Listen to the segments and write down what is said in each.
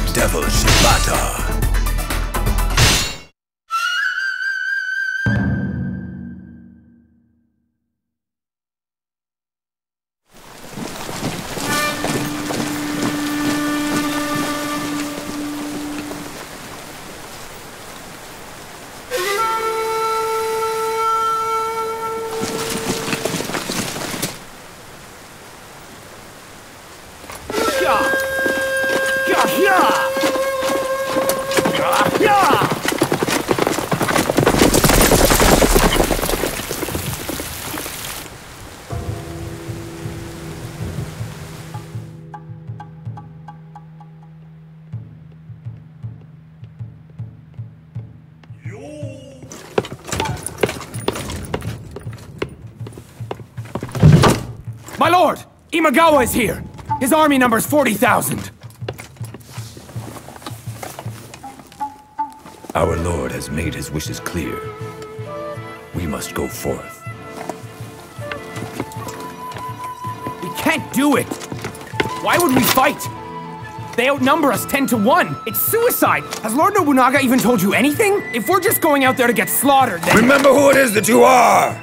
the Devil Shibata. My lord! Imagawa is here! His army numbers 40,000! Our lord has made his wishes clear. We must go forth. We can't do it! Why would we fight? They outnumber us 10-1! It's suicide! Has Lord Nobunaga even told you anything? If we're just going out there to get slaughtered, then— Remember who it is that you are!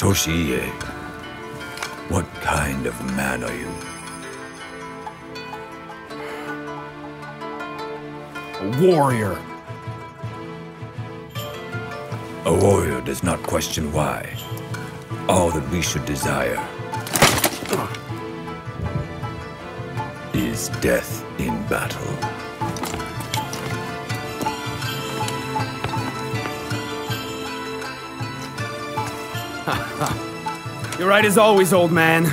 Toshiie, what kind of man are you? A warrior. A warrior does not question why. All that we should desire is death in battle. You're right as always, old man.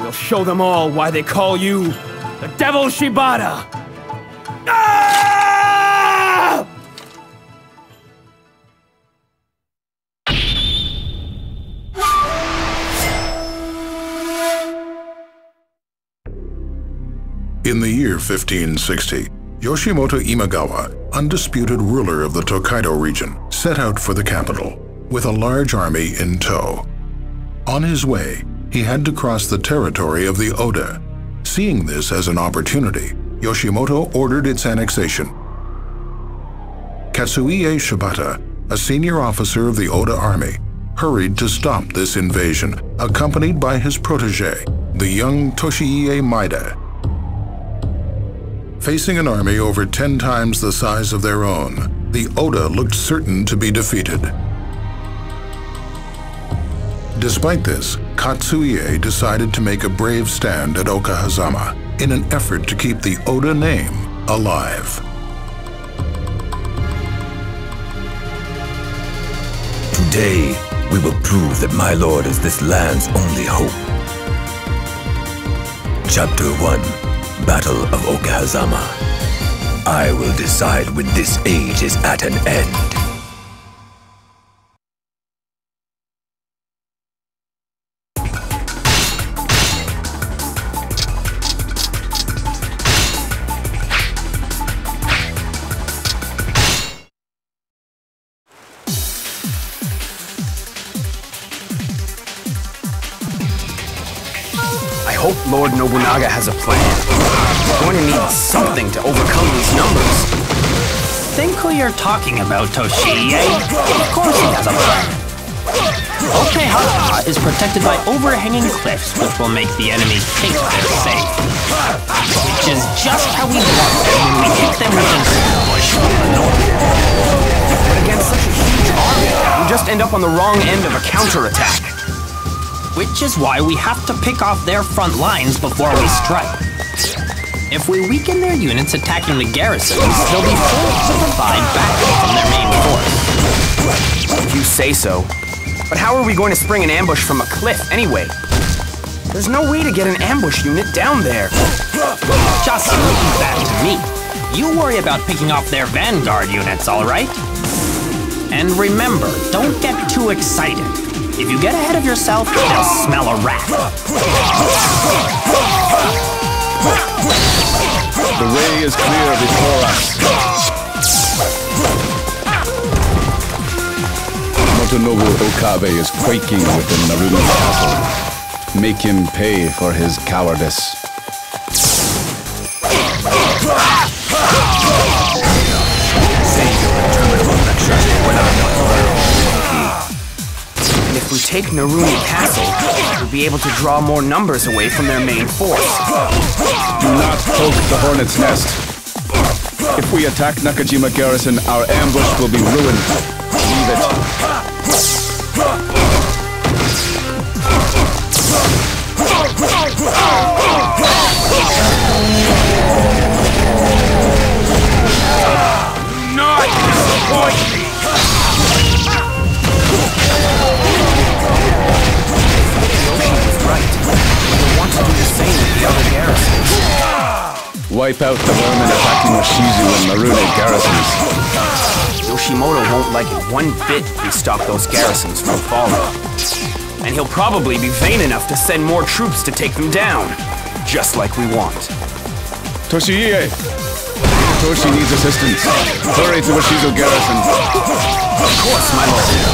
We'll show them all why they call you the Devil Shibata! Ah! In the year 1560, Yoshimoto Imagawa, undisputed ruler of the Tokaido region, set out for the capital, with a large army in tow. On his way, he had to cross the territory of the Oda. Seeing this as an opportunity, Yoshimoto ordered its annexation. Katsuie Shibata, a senior officer of the Oda army, hurried to stop this invasion, accompanied by his protege, the young Toshiie Maeda. Facing an army over 10 times the size of their own, the Oda looked certain to be defeated. Despite this, Katsuie decided to make a brave stand at Okehazama in an effort to keep the Oda name alive. Today, we will prove that my lord is this land's only hope. Chapter 1, Battle of Okehazama. I will decide when this age is at an end. Lord Nobunaga has a plan. We're going to need something to overcome these numbers. Think who you're talking about, Toshiie. Of course he has a plan. Okehazama is protected by overhanging cliffs, which will make the enemy think they're safe. Which is just how we want them when we think them with But against such a huge army, we just end up on the wrong end of a counterattack. Which is why we have to pick off their front lines before we strike. If we weaken their units attacking the garrisons, they'll be forced to provide backup from their main force. If you say so. But how are we going to spring an ambush from a cliff anyway? There's no way to get an ambush unit down there. Just leave that to me. You worry about picking off their vanguard units, all right? And remember, don't get too excited. If you get ahead of yourself, they'll smell a rat. The way is clear before us. Motonobu Okabe is quaking within Narumi castle. Make him pay for his cowardice. And if we take Narumi Castle, we'll be able to draw more numbers away from their main force. Do not poke the hornet's nest. If we attack Nakajima Garrison, our ambush will be ruined. Leave it. Not disappoint me! Yoshi was right. They want to do the same with the other garrisons. Wipe out the vermin attacking Washizu and Marune garrisons. Yoshimoto won't like it one bit if we stop those garrisons from falling. And he'll probably be vain enough to send more troops to take them down. Just like we want. Toshiie! Toshi needs assistance. Hurry to Washizu Garrison. Of course, my lord.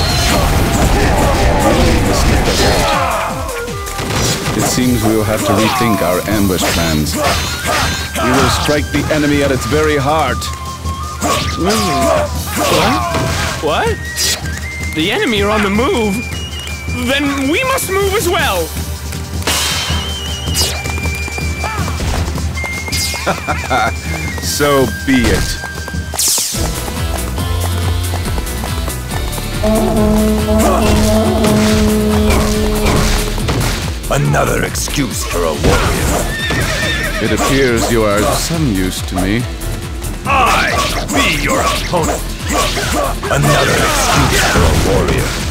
It seems we will have to rethink our ambush plans. We will strike the enemy at its very heart. What? What? The enemy are on the move? Then we must move as well! So be it. Another excuse for a warrior. It appears you are of some use to me. I be your opponent. Another excuse for a warrior.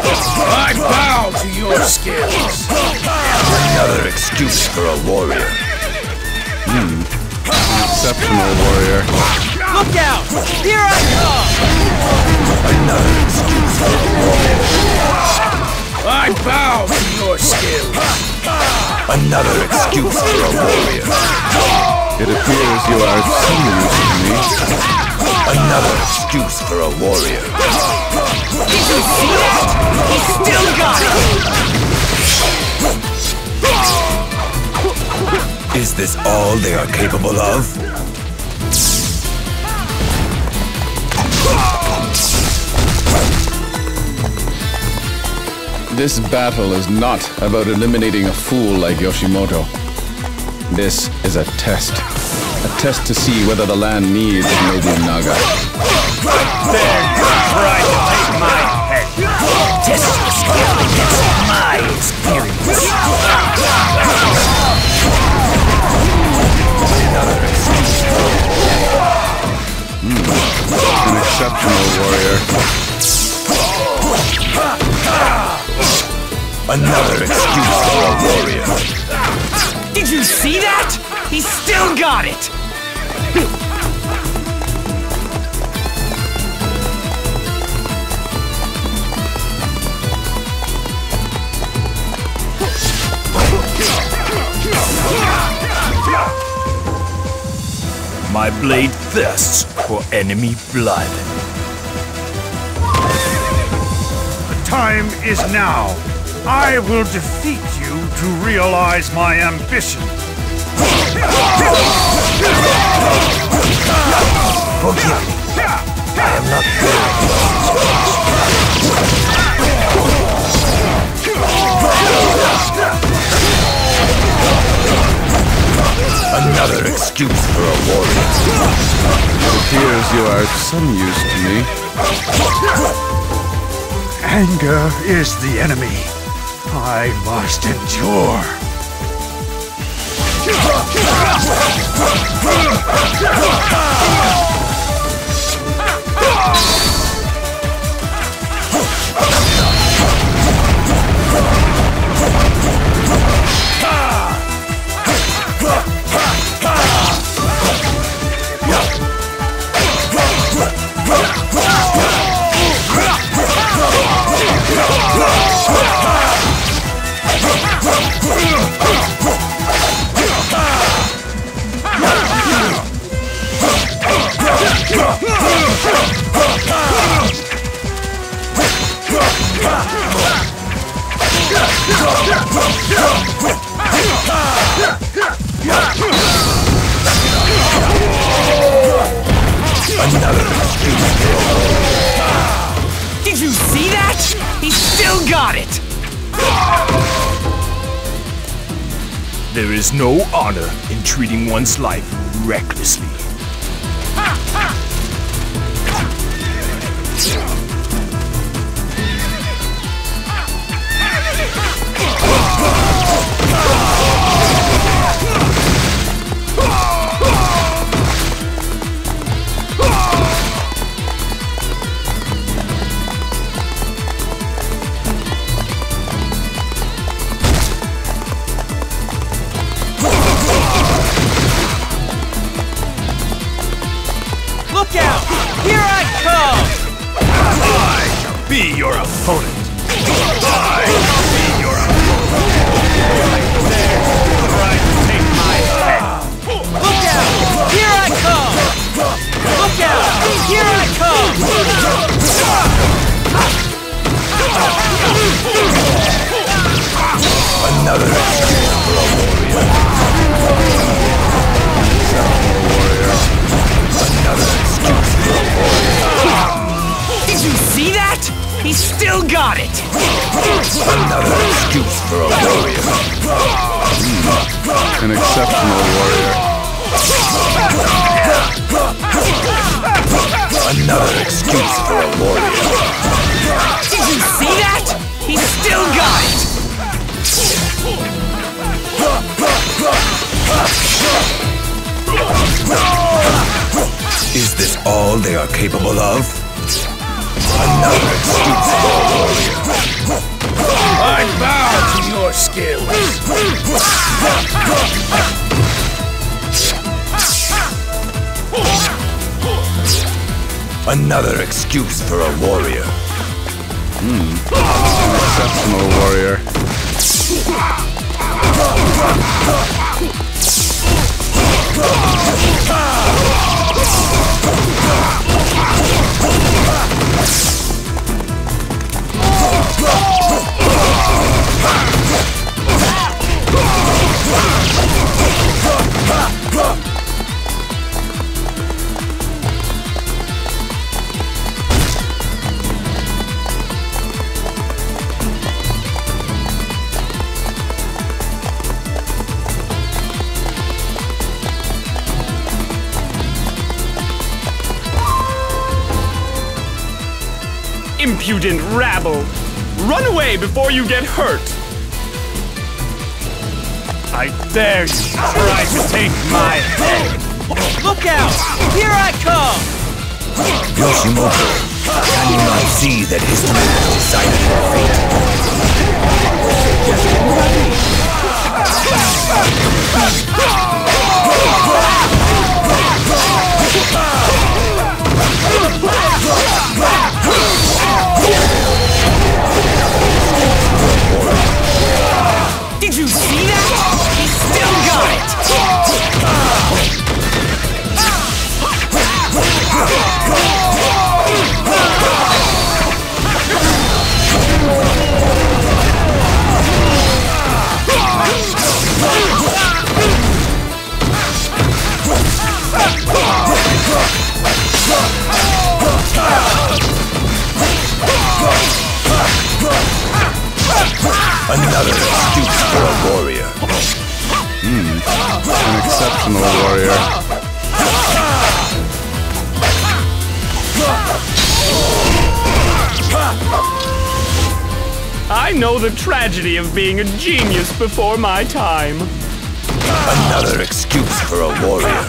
I bow to your skills! Another excuse for a warrior. An exceptional warrior. Look out! Here I come! Another excuse for a warrior. I bow to your skills! Another excuse for a warrior. It appears you are similar to me. Another excuse for a warrior. Did you see that? He still got it! Is this all they are capable of? This battle is not about eliminating a fool like Yoshimoto. This is a test. A test to see whether the land needs Nobunaga. There! Try to take my head. Test your skill against my experience. Another excuse. An exceptional warrior. Another excuse for a warrior. Did you see that? He still got it! My blade thirsts for enemy blood. The time is now. I will defeat you to realize my ambition. Forgive me. I am not good. Another excuse for a warrior. It appears you are of some use to me. Anger is the enemy. I must endure. Did you see that? He still got it! There is no honor in treating one's life recklessly. Another excuse for a warrior. Exceptional warrior. Impudent rabble! Run away before you get hurt! I dare you try to take my head! Look out! Here I come! Yoshimoto, can you not see that his men have decided her fate? Did you see that? He still got it! Another excuse for a warrior. An exceptional warrior. I know the tragedy of being a genius before my time. Another excuse for a warrior.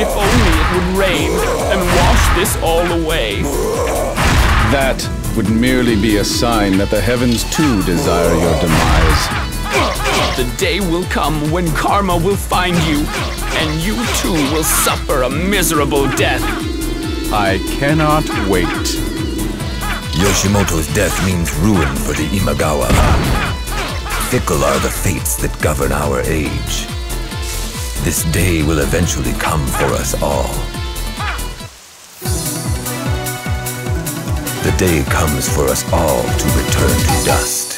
If only it would rain and wash this all away. That would merely be a sign that the heavens too desire your demise. The day will come when karma will find you, and you too will suffer a miserable death. I cannot wait. Yoshimoto's death means ruin for the Imagawa. Fickle are the fates that govern our age. This day will eventually come for us all. The day comes for us all to return to dust.